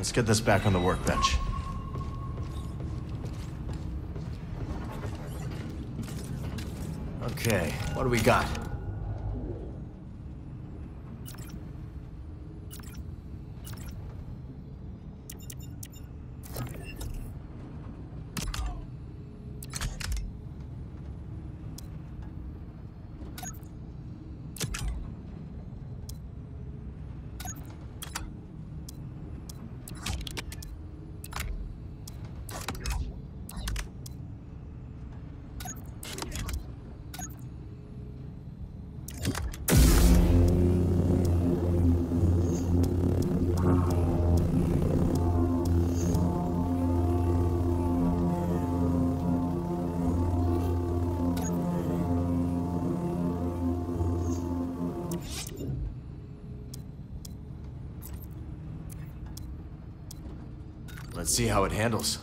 Let's get this back on the workbench. Okay, what do we got? Let's see how it handles.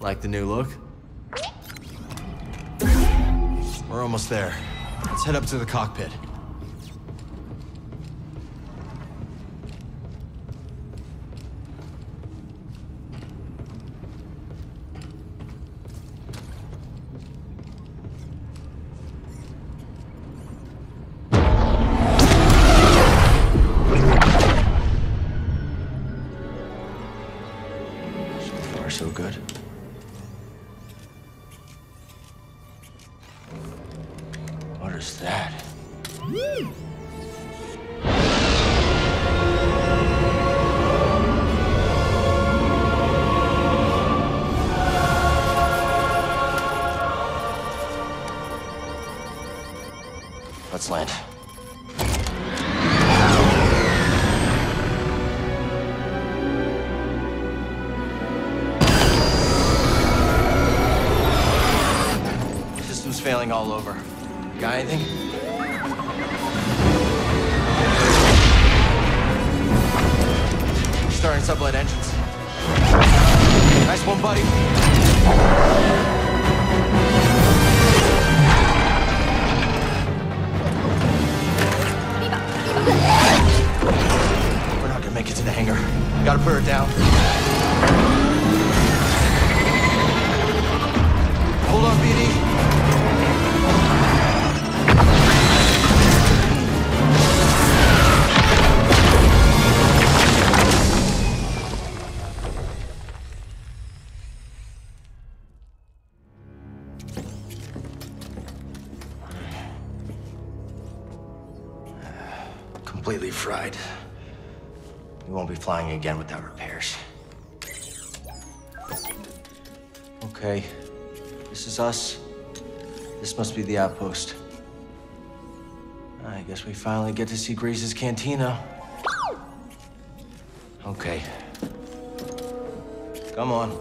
Like the new look? We're almost there. Let's head up to the cockpit. So far, so good. What is that? Woo! Let's land. The system's failing all over. Got anything? Starting sublight engines. Nice one, buddy. We're not gonna make it to the hangar. Gotta put her down. Hold on, BD. Completely fried. We won't be flying again without repairs. Okay, this is us. This must be the outpost. I guess we finally get to see Greez's cantina. Okay. Come on.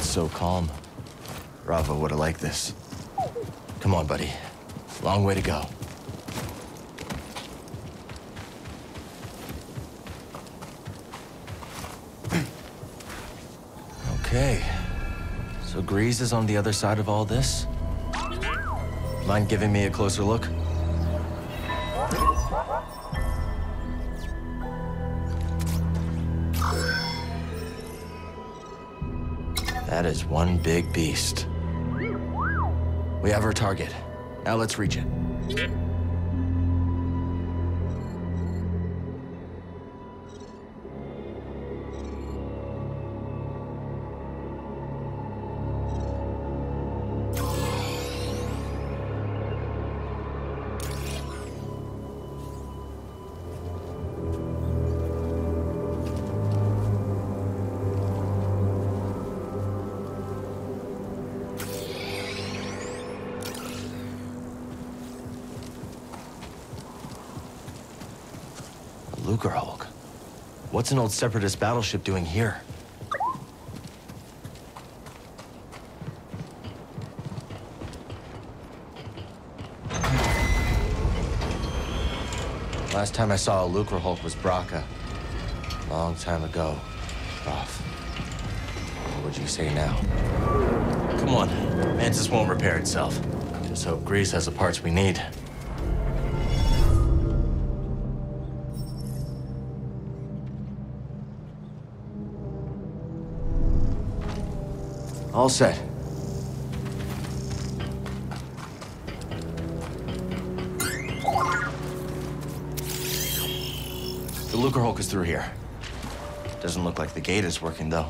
So calm. Rava would have liked this. Come on, buddy. Long way to go. Okay. So Greez is on the other side of all this? Mind giving me a closer look? That is one big beast. We have our target. Now let's reach it. Lucrehulk. What's an old Separatist battleship doing here? Last time I saw a Lucrehulk was Bracca. Long time ago. Off. What would you say now? Come on. Mantis won't repair itself. Just hope Greez has the parts we need. All set. The Lucrehulk is through here. Doesn't look like the gate is working, though.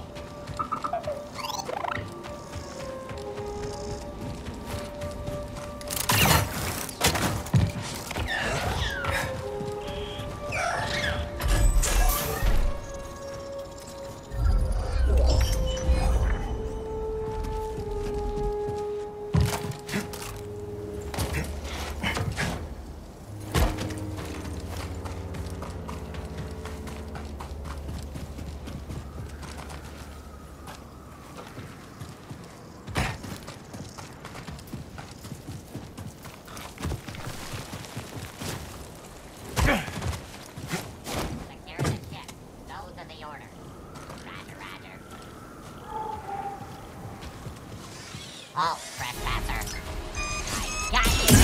Oh, trespasser. I got you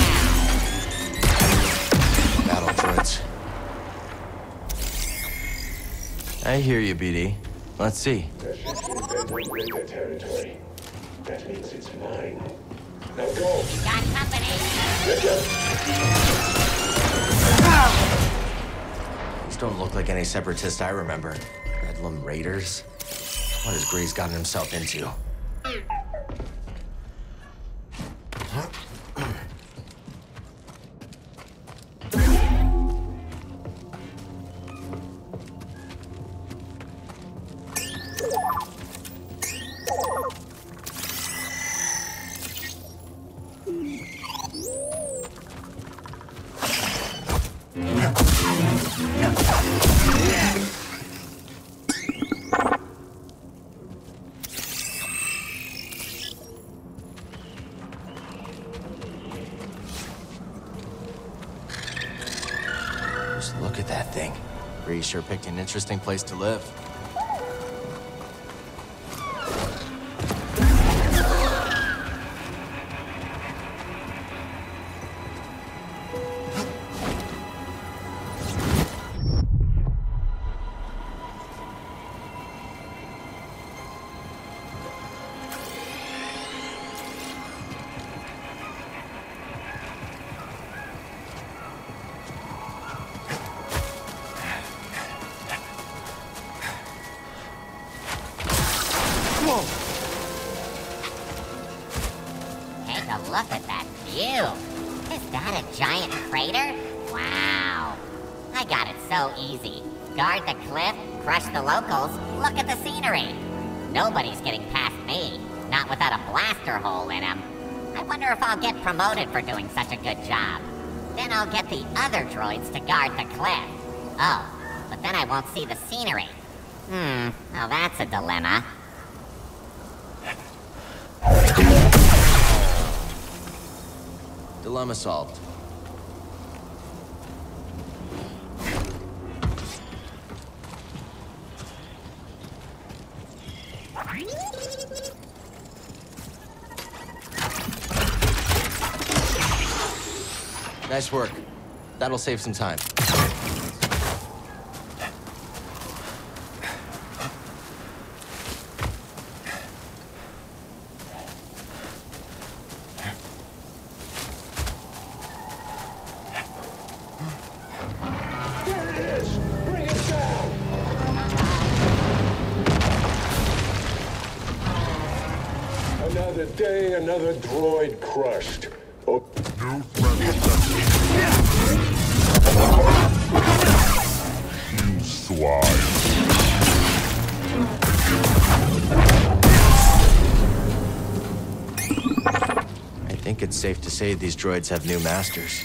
now. Battle droids. I hear you, BD. Let's see. That should be Redlam Raider territory. That means it's mine. Now go. You got company. These don't look like any Separatists I remember. Redlam Raiders? What has Greez gotten himself into? Just look at that thing. Greez sure picked an interesting place to live. Look at that view! Is that a giant crater? Wow! I got it so easy. Guard the cliff, crush the locals, look at the scenery! Nobody's getting past me, not without a blaster hole in him. I wonder if I'll get promoted for doing such a good job. Then I'll get the other droids to guard the cliff. Oh, but then I won't see the scenery. Now that's a dilemma. Dilemma solved. Nice work. That'll save some time. Another day, another droid crushed. Oh. No problem. You swine. I think it's safe to say these droids have new masters.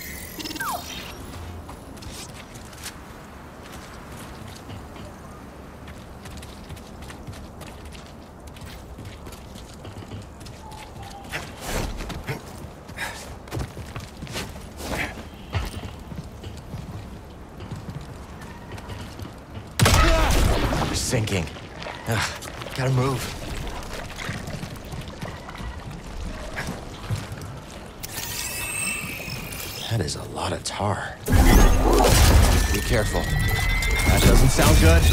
sinking. Ugh, gotta move. That is a lot of tar. Be careful. That doesn't sound good.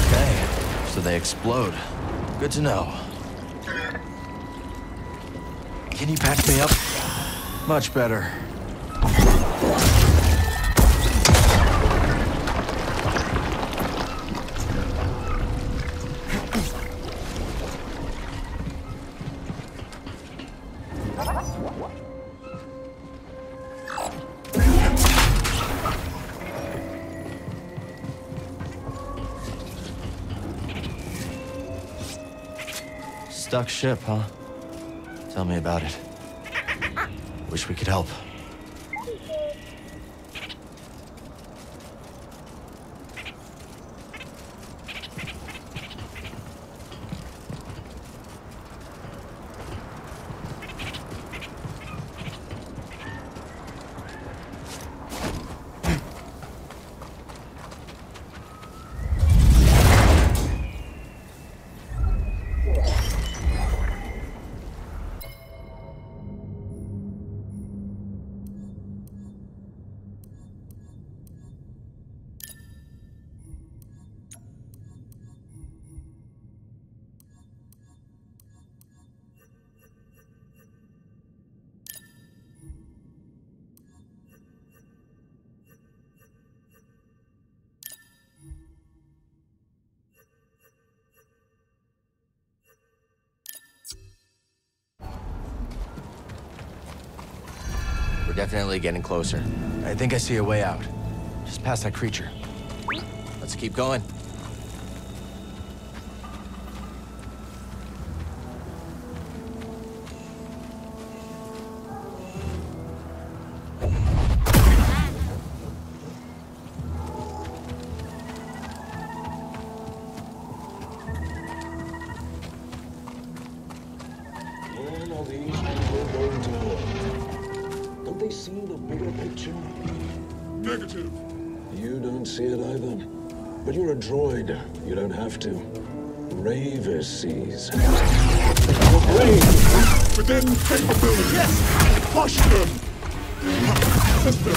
Okay, so they explode. Good to know. Can you patch me up? Much better. Stuck ship, huh? Tell me about it. Wish we could help. Definitely getting closer. I think I see a way out. Just past that creature. Let's keep going. You don't have to. Rayvis sees. Within capability. Yes! Push them! System.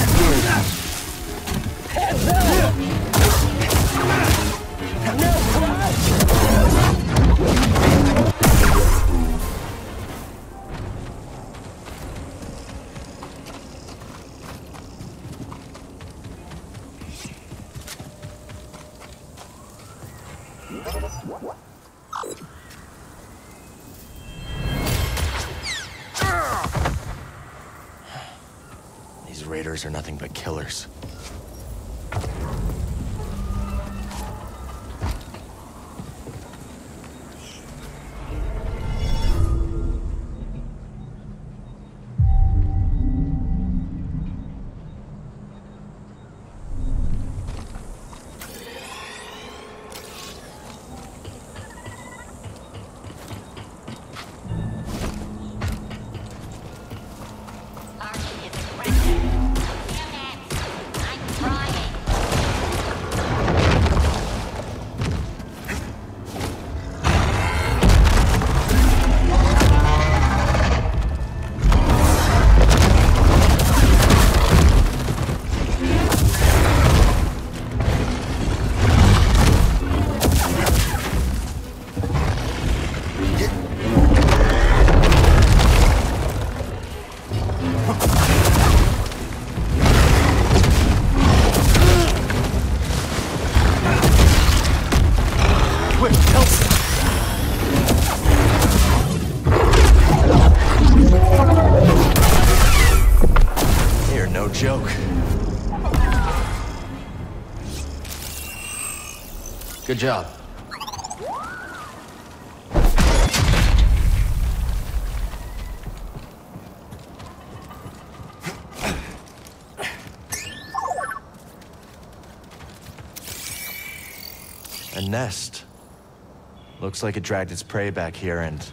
Heads up! Raiders are nothing but killers. Good job. A nest. Looks like it dragged its prey back here and...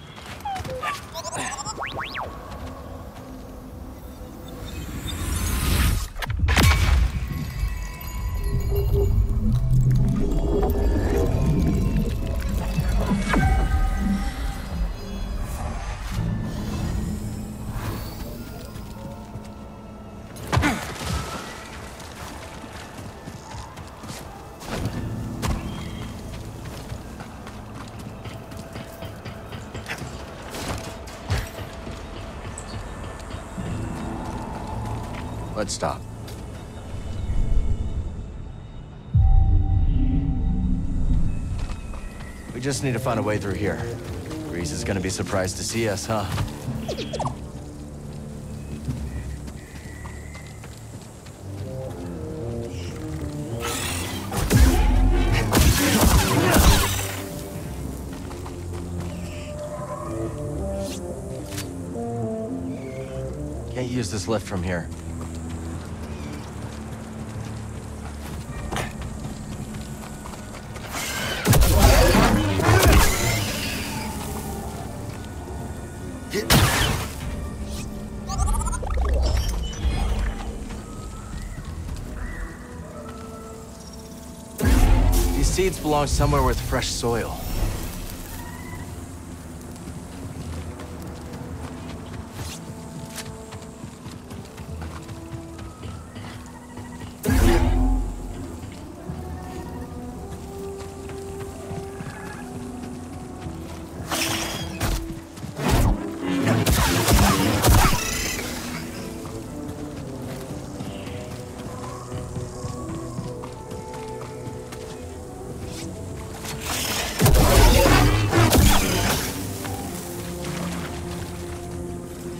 Let's stop. We just need to find a way through here. Greez is gonna be surprised to see us, huh? Can't use this lift from here. Seeds belong somewhere with fresh soil.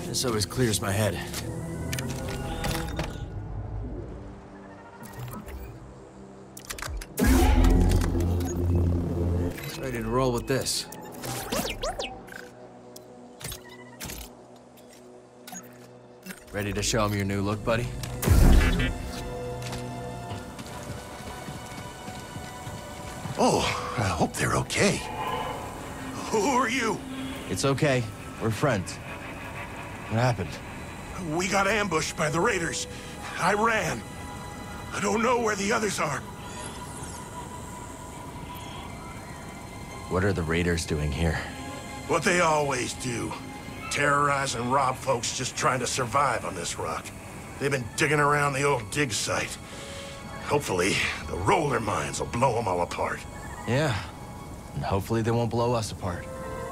This always clears my head. Ready to roll with this. Ready to show him your new look, buddy? Oh, I hope they're okay. Who are you? It's okay. We're friends. What happened? We got ambushed by the raiders. I ran. I don't know where the others are. What are the raiders doing here? What they always do. Terrorize and rob folks just trying to survive on this rock. They've been digging around the old dig site. Hopefully, the roller mines will blow them all apart. Yeah. And hopefully they won't blow us apart.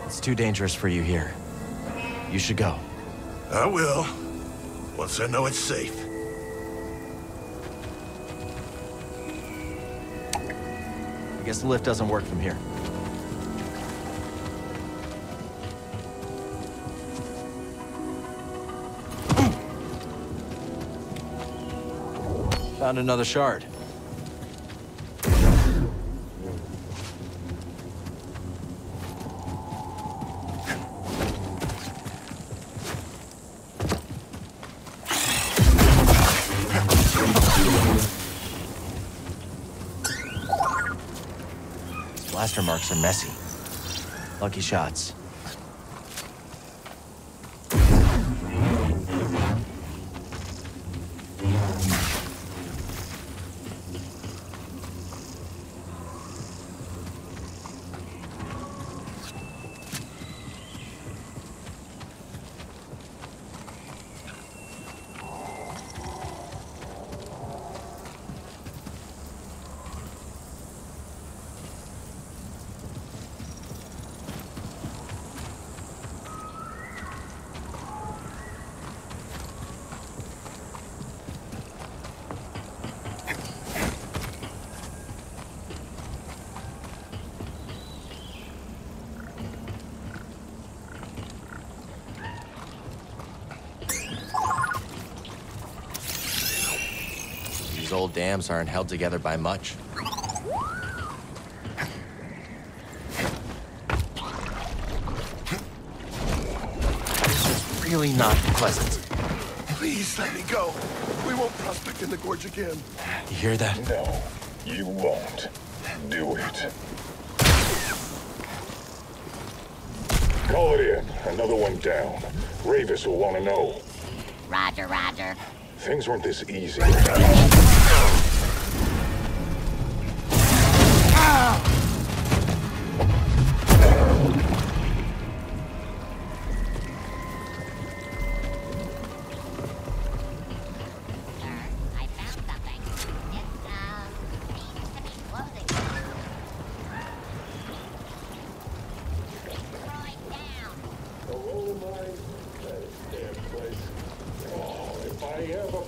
It's too dangerous for you here. You should go. I will, once I know it's safe. I guess the lift doesn't work from here. Found another shard. Blaster marks are messy. Lucky shots. These old dams aren't held together by much. This is really not pleasant. Please let me go. We won't prospect in the gorge again. You hear that? No, you won't. Do it. Call it in. Another one down. Rayvis will want to know. Roger, roger. Things weren't this easy.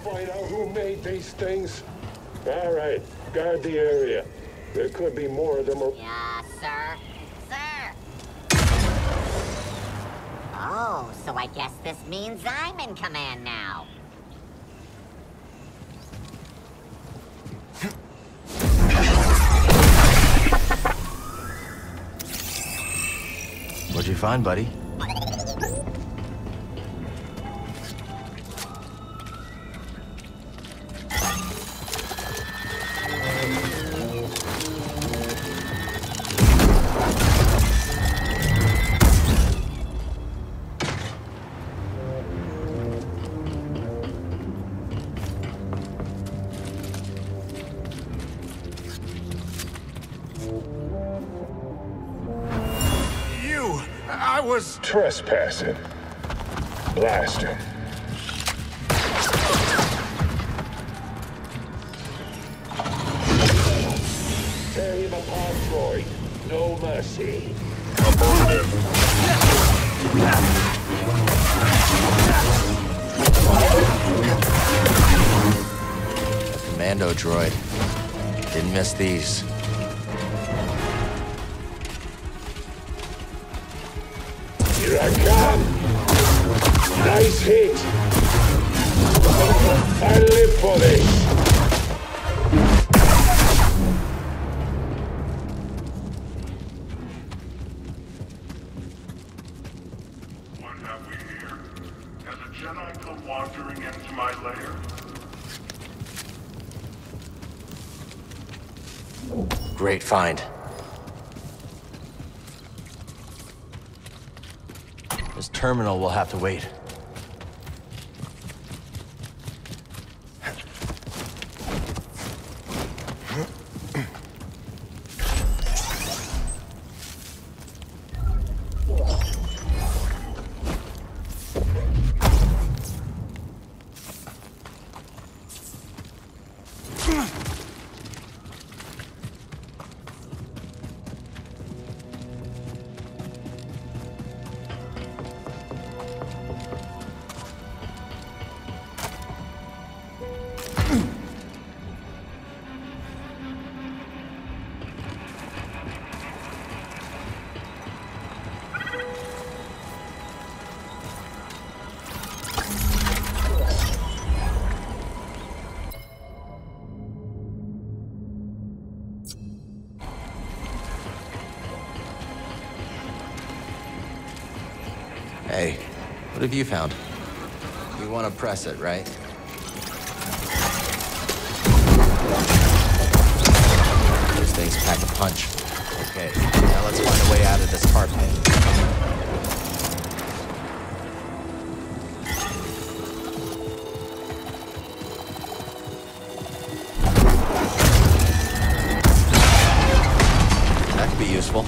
Find out who who made these things? All right, guard the area. There could be more of them. Yeah, sir. Oh, so I guess this means I'm in command now. What'd you find, buddy? Trespassing. Blast him. Tear him apart, Troy. No mercy. Commando droid. Didn't miss these. I come! Nice hit! I live for this! What have we here? Has a Jedi come wandering into my lair? Great find. Terminal will have to wait. What have you found? You want to press it, right? Those things pack a punch. Okay, now let's find a way out of this tar pit. That could be useful.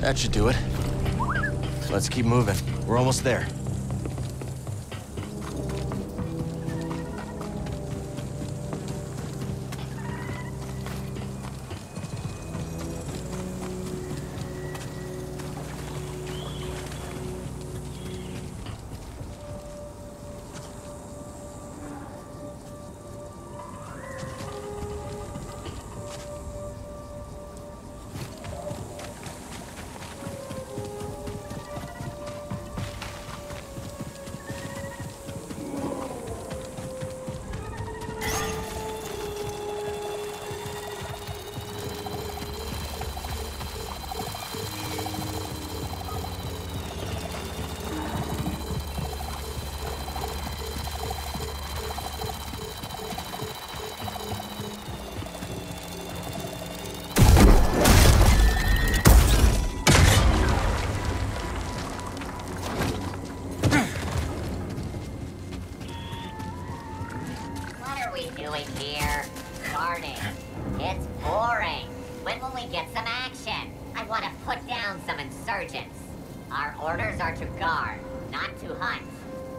That should do it. Let's keep moving. We're almost there. doing here? Darn it. It's boring. When will we get some action? I want to put down some insurgents. Our orders are to guard, not to hunt.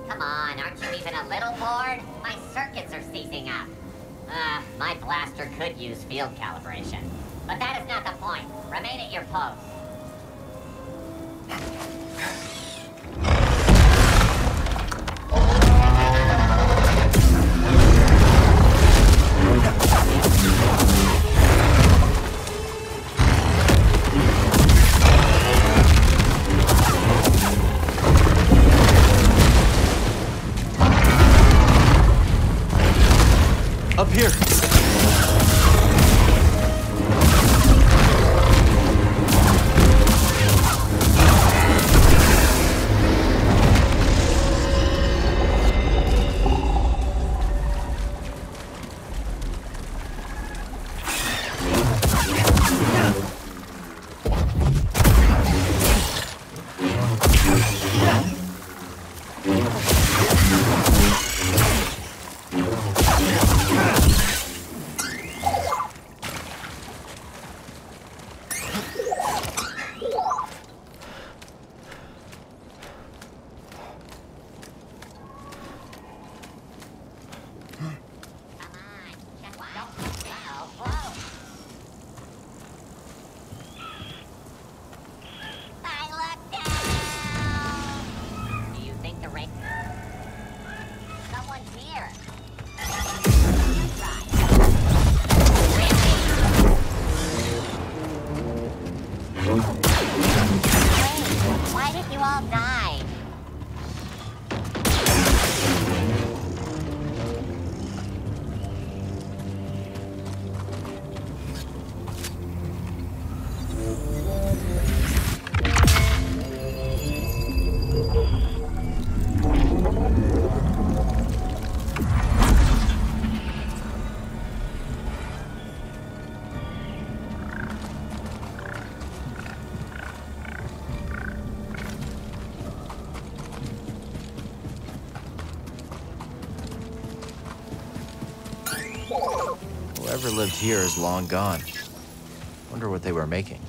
Come on, aren't you even a little bored? My circuits are seizing up. My blaster could use field calibration. But that is not the point. Remain at your post. Up here. Whoever lived here is long gone. Wonder what they were making.